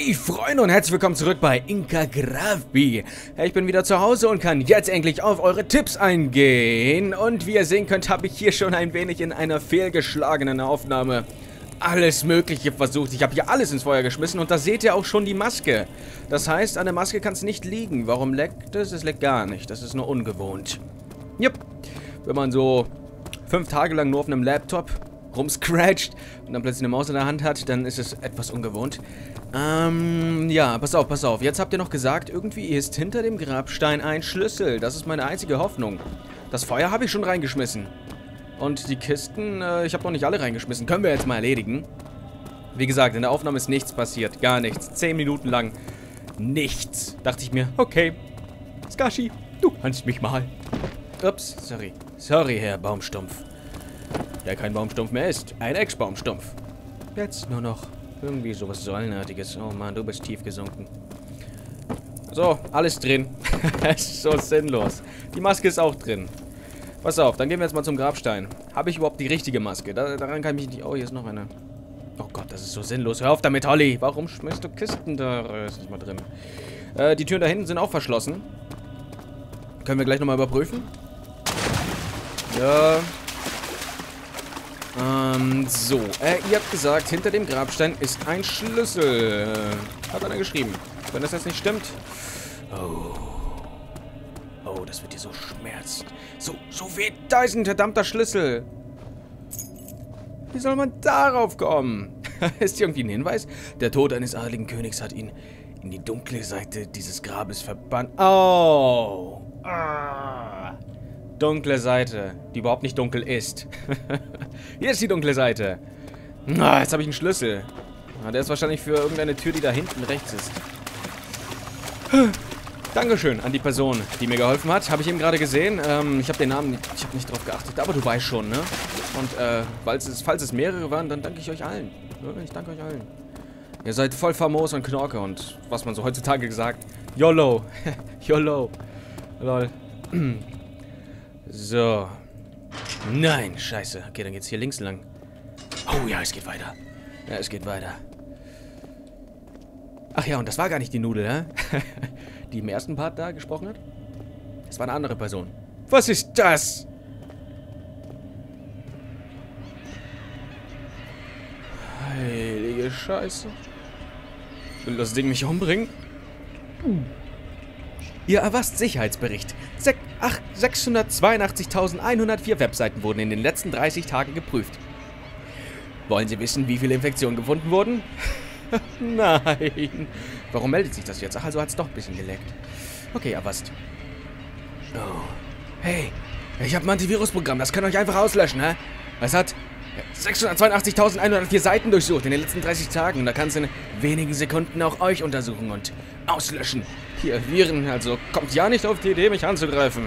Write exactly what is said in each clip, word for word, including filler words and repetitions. Hey Freunde und herzlich willkommen zurück bei Inka Gravi. Ich bin wieder zu Hause und kann jetzt endlich auf eure Tipps eingehen. Und wie ihr sehen könnt, habe ich hier schon ein wenig in einer fehlgeschlagenen Aufnahme alles Mögliche versucht. Ich habe hier alles ins Feuer geschmissen und da seht ihr auch schon die Maske. Das heißt, an der Maske kann es nicht liegen. Warum leckt es? Es leckt gar nicht. Das ist nur ungewohnt. Jupp. Wenn man so fünf Tage lang nur auf einem Laptop rumscratcht und dann plötzlich eine Maus in der Hand hat, dann ist es etwas ungewohnt. Ähm, ja, pass auf, pass auf. Jetzt habt ihr noch gesagt, irgendwie ist hinter dem Grabstein ein Schlüssel. Das ist meine einzige Hoffnung. Das Feuer habe ich schon reingeschmissen. Und die Kisten, äh, ich habe noch nicht alle reingeschmissen. Können wir jetzt mal erledigen. Wie gesagt, in der Aufnahme ist nichts passiert. Gar nichts. Zehn Minuten lang nichts. Dachte ich mir, okay, Skashi, du kannst mich mal. Ups, sorry. Sorry, Herr Baumstumpf. Der kein Baumstumpf mehr ist. Ein Ex-Baumstumpf. Jetzt nur noch irgendwie sowas Säulenartiges. Oh Mann, du bist tief gesunken. So, alles drin. Ist so sinnlos. Die Maske ist auch drin. Pass auf, dann gehen wir jetzt mal zum Grabstein. Habe ich überhaupt die richtige Maske? Da, daran kann ich mich nicht... Oh, hier ist noch eine. Oh Gott, das ist so sinnlos. Hör auf damit, Holly. Warum schmeißt du Kisten da? Das ist nicht mal drin. Äh, die Türen da hinten sind auch verschlossen. Können wir gleich nochmal überprüfen? Ja... Ähm, so. Äh, ihr habt gesagt, hinter dem Grabstein ist ein Schlüssel. Äh, hat einer geschrieben. Wenn das jetzt nicht stimmt. Oh. Oh, das wird dir so schmerzen. So, so weht. Da ist ein verdammter Schlüssel. Wie soll man darauf kommen? Ist hier irgendwie ein Hinweis? Der Tod eines adligen Königs hat ihn in die dunkle Seite dieses Grabes verbannt. Oh. Ah. Dunkle Seite, die überhaupt nicht dunkel ist. Hier ist die dunkle Seite. Na, jetzt habe ich einen Schlüssel. Der ist wahrscheinlich für irgendeine Tür, die da hinten rechts ist. Dankeschön an die Person, die mir geholfen hat. Habe ich eben gerade gesehen. Ähm, ich habe den Namen, ich habe nicht drauf geachtet, aber du weißt schon, ne? Und äh, falls es, falls es mehrere waren, dann danke ich euch allen. Ich danke euch allen. Ihr seid voll famos und Knorke und was man so heutzutage gesagt. YOLO. YOLO. Lol. So. Nein, scheiße. Okay, dann geht's hier links lang. Oh ja, es geht weiter. Ja, es geht weiter. Ach ja, und das war gar nicht die Nudel, hä? Die im ersten Part da gesprochen hat? Das war eine andere Person. Was ist das? Heilige Scheiße. Will das Ding mich umbringen? Uh. Ihr erfasst Sicherheitsbericht. sechshundertzweiundachtzigtausendeinhundertvier Webseiten wurden in den letzten dreißig Tagen geprüft. Wollen Sie wissen, wie viele Infektionen gefunden wurden? Nein. Warum meldet sich das jetzt? Ach, also hat es doch ein bisschen geleckt. Okay, erfasst. Oh. Hey, ich habe ein Antivirusprogramm. Das kann euch einfach auslöschen, hä? Es hat sechshundertzweiundachtzigtausendeinhundertvier Seiten durchsucht in den letzten dreißig Tagen. Und da kann es in wenigen Sekunden auch euch untersuchen und auslöschen. Hier, Viren, also kommt ja nicht auf die Idee, mich anzugreifen.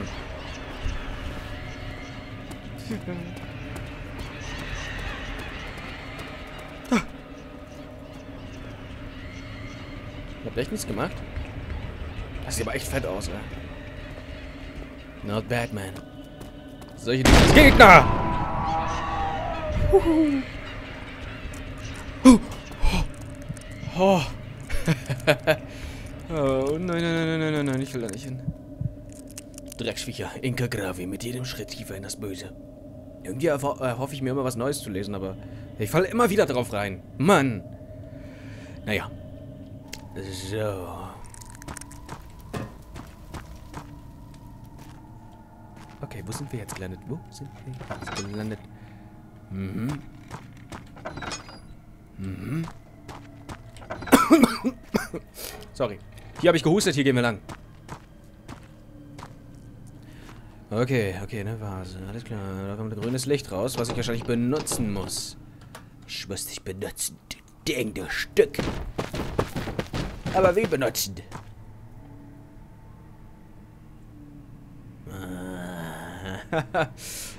Ah. Ich hab echt nichts gemacht. Das sieht aber echt fett aus, ey. Not bad, man. Solche Gegner! Oh. Oh. Oh, nein, nein, nein, nein, nein, nein, ich will da nicht hin. Dreckschwiecher, Inka Gravi, mit jedem Schritt tiefer in das Böse. Irgendwie erhoffe ich mir immer was Neues zu lesen, aber ich falle immer wieder drauf rein. Mann! Naja. So. Okay, wo sind wir jetzt gelandet? Wo sind wir jetzt gelandet? Mhm. Mhm. Sorry. Hier habe ich gehustet, hier gehen wir lang. Okay, okay, eine Vase. Alles klar. Da kommt ein grünes Licht raus, was ich wahrscheinlich benutzen muss. Ich muss dich benutzen, du Ding, du Stück. Aber wie benutzen?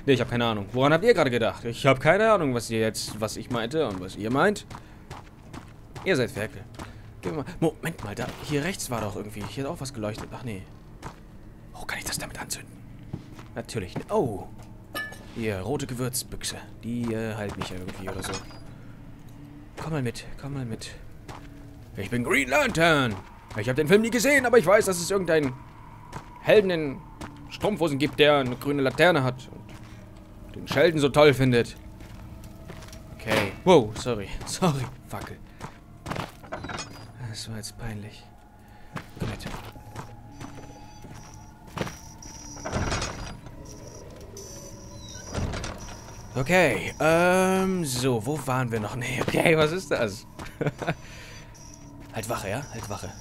Nee, ich habe keine Ahnung. Woran habt ihr gerade gedacht? Ich habe keine Ahnung, was ihr jetzt, was ich meinte und was ihr meint. Ihr seid Ferkel. Mal. Moment mal, da hier rechts war doch irgendwie. Hier hat auch was geleuchtet. Ach nee. Oh, kann ich das damit anzünden? Natürlich. Oh. Hier, rote Gewürzbüchse. Die äh, halten mich irgendwie oder so. Komm mal mit, komm mal mit. Ich bin Green Lantern. Ich habe den Film nie gesehen, aber ich weiß, dass es irgendeinen Helden in Strumpfhosen gibt, der eine grüne Laterne hat und den Sheldon so toll findet. Okay. Wow, sorry. Sorry, Fackel. Das war jetzt peinlich. Komm mit. Okay, ähm, so, wo waren wir noch? Nee, okay, was ist das? Halt Wache, ja? Halt Wache.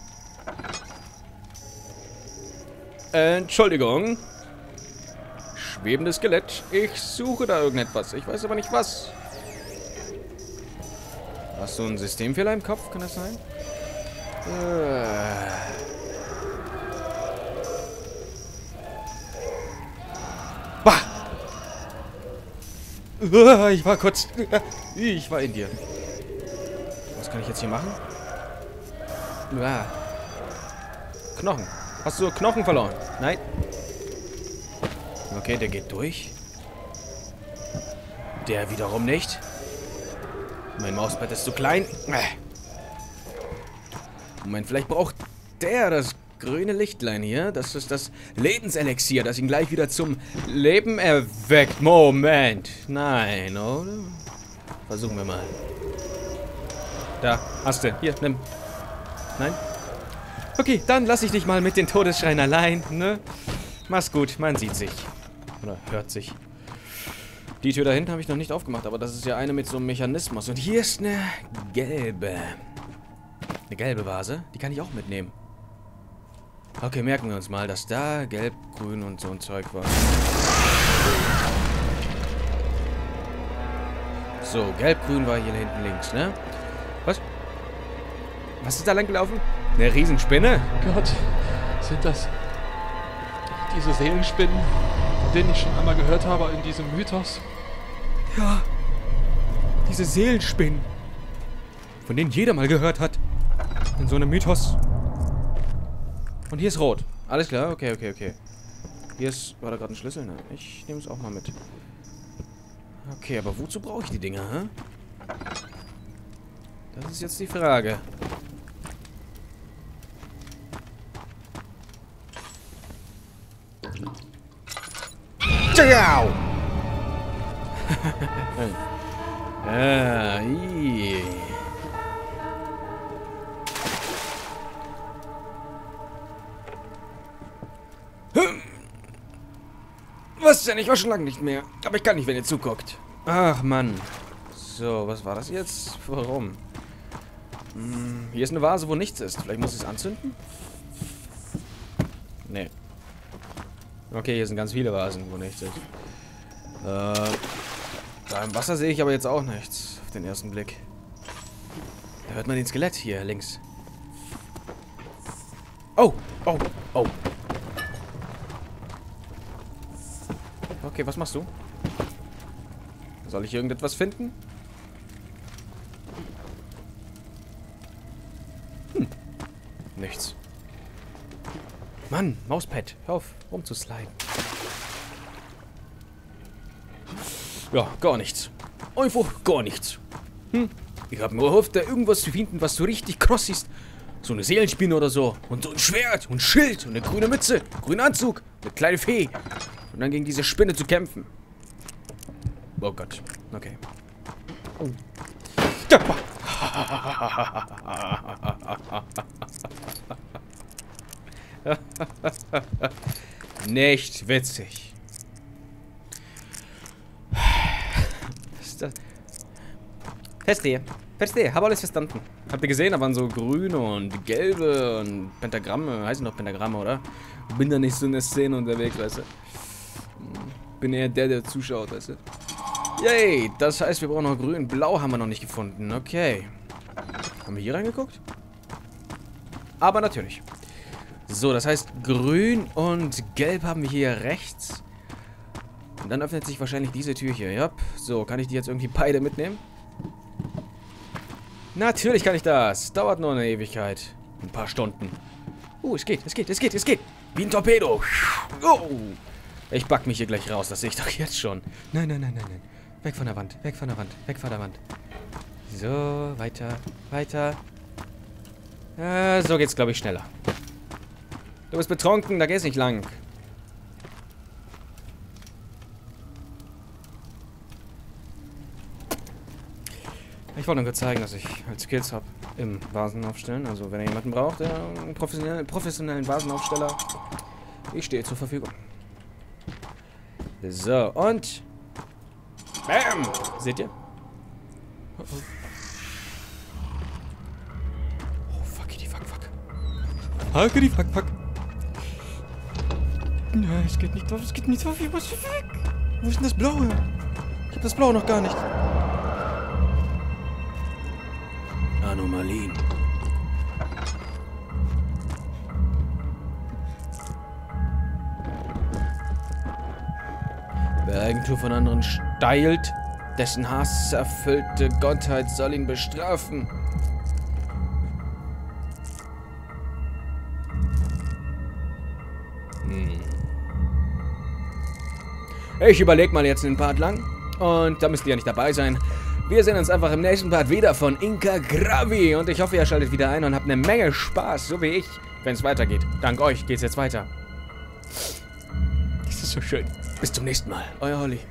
Entschuldigung. Schwebendes Skelett. Ich suche da irgendetwas. Ich weiß aber nicht was. Hast du einen Systemfehler im Kopf? Kann das sein? Äh. Bah! Äh, ich war kurz... Ich war in dir. Was kann ich jetzt hier machen? Ah. Knochen. Hast du Knochen verloren? Nein. Okay, der geht durch. Der wiederum nicht. Mein Mausbett ist zu klein. Moment, vielleicht braucht der das grüne Lichtlein hier. Das ist das Lebenselixier, das ihn gleich wieder zum Leben erweckt. Moment. Nein, oder? Versuchen wir mal. Da, hast du. Hier, nimm. Nein? Okay, dann lasse ich dich mal mit den Todesschreien allein, ne? Mach's gut, man sieht sich. Oder hört sich. Die Tür da hinten habe ich noch nicht aufgemacht, aber das ist ja eine mit so einem Mechanismus. Und hier ist eine gelbe. Eine gelbe Vase, die kann ich auch mitnehmen. Okay, merken wir uns mal, dass da gelb, grün und so ein Zeug war. So, gelb, grün war hier hinten links, ne? Was? Was ist da lang gelaufen? Eine Riesenspinne? Oh Gott, sind das diese Seelenspinnen, von denen ich schon einmal gehört habe in diesem Mythos? Ja, diese Seelenspinnen, von denen jeder mal gehört hat in so einem Mythos. Und hier ist rot. Alles klar, okay, okay, okay. Hier ist, war da gerade ein Schlüssel? Nein, ich nehme es auch mal mit. Okay, aber wozu brauche ich die Dinger, hä? Das ist jetzt die Frage. ah, ii. Was denn? Ich war schon lange nicht mehr. Aber ich kann nicht, wenn ihr zuguckt. Ach, Mann. So, was war das jetzt? Warum? Hm, hier ist eine Vase, wo nichts ist. Vielleicht muss ich es anzünden? Nee. Okay, hier sind ganz viele Vasen, wo nichts ist. Äh, da im Wasser sehe ich aber jetzt auch nichts, auf den ersten Blick. Da hört man den Skelett hier links. Oh, oh, oh. Okay, was machst du? Soll ich irgendetwas finden? Hm, nichts. Mann, Mauspad, hör auf, rumzusliden. Ja, gar nichts. Einfach gar nichts. Hm? Ich habe nur gehofft, da irgendwas zu finden, was so richtig kross ist. So eine Seelenspinne oder so. Und so ein Schwert und ein Schild und eine grüne Mütze, einen grünen Anzug, eine kleine Fee. Und dann gegen diese Spinne zu kämpfen. Oh Gott. Okay. Oh. Nicht witzig. Verstehe. Verstehe. Habe alles verstanden. Habt ihr gesehen? Da waren so grüne und gelbe und Pentagramme. Heißen doch Pentagramme, oder? Bin da nicht so in der Szene unterwegs, weißt du? Bin eher der, der zuschaut, weißt du? Yay! Das heißt, wir brauchen noch grün. Blau haben wir noch nicht gefunden. Okay. Haben wir hier reingeguckt? Aber natürlich. So, das heißt, grün und gelb haben wir hier rechts. Und dann öffnet sich wahrscheinlich diese Tür hier. Ja, so, kann ich die jetzt irgendwie beide mitnehmen? Natürlich kann ich das. Dauert nur eine Ewigkeit. Ein paar Stunden. Oh, uh, es geht, es geht, es geht, es geht. Wie ein Torpedo. Oh. Ich back mich hier gleich raus. Das sehe ich doch jetzt schon. Nein, nein, nein, nein, nein. Weg von der Wand, weg von der Wand, weg von der Wand. So, weiter, weiter. Äh, so geht's, glaube ich, schneller. Du bist betrunken, da geht's nicht lang. Ich wollte nur zeigen, dass ich halt Skills habe im Vasenaufstellen. Also, wenn ihr jemanden braucht, der einen professionellen, professionellen Vasenaufsteller, ich stehe zur Verfügung. So, und... Bam! Seht ihr? Oh, oh. Oh, fuckity, fuck, fuck. Fuckity, fuck, fuck. Nein, es geht nicht drauf, es geht nicht drauf. Ich muss weg. Wo ist denn das Blaue? Ich hab das Blaue noch gar nicht. Anomalien. Wer Eigentum von anderen steilt, dessen hasserfüllte Gottheit soll ihn bestrafen. Hm. Ich überlege mal jetzt den Part lang. Und da müsst ihr ja nicht dabei sein. Wir sehen uns einfach im nächsten Part wieder von Inka Gravi. Und ich hoffe, ihr schaltet wieder ein und habt eine Menge Spaß, so wie ich, wenn es weitergeht. Dank euch geht's jetzt weiter. Das ist so schön. Bis zum nächsten Mal. Euer Holly.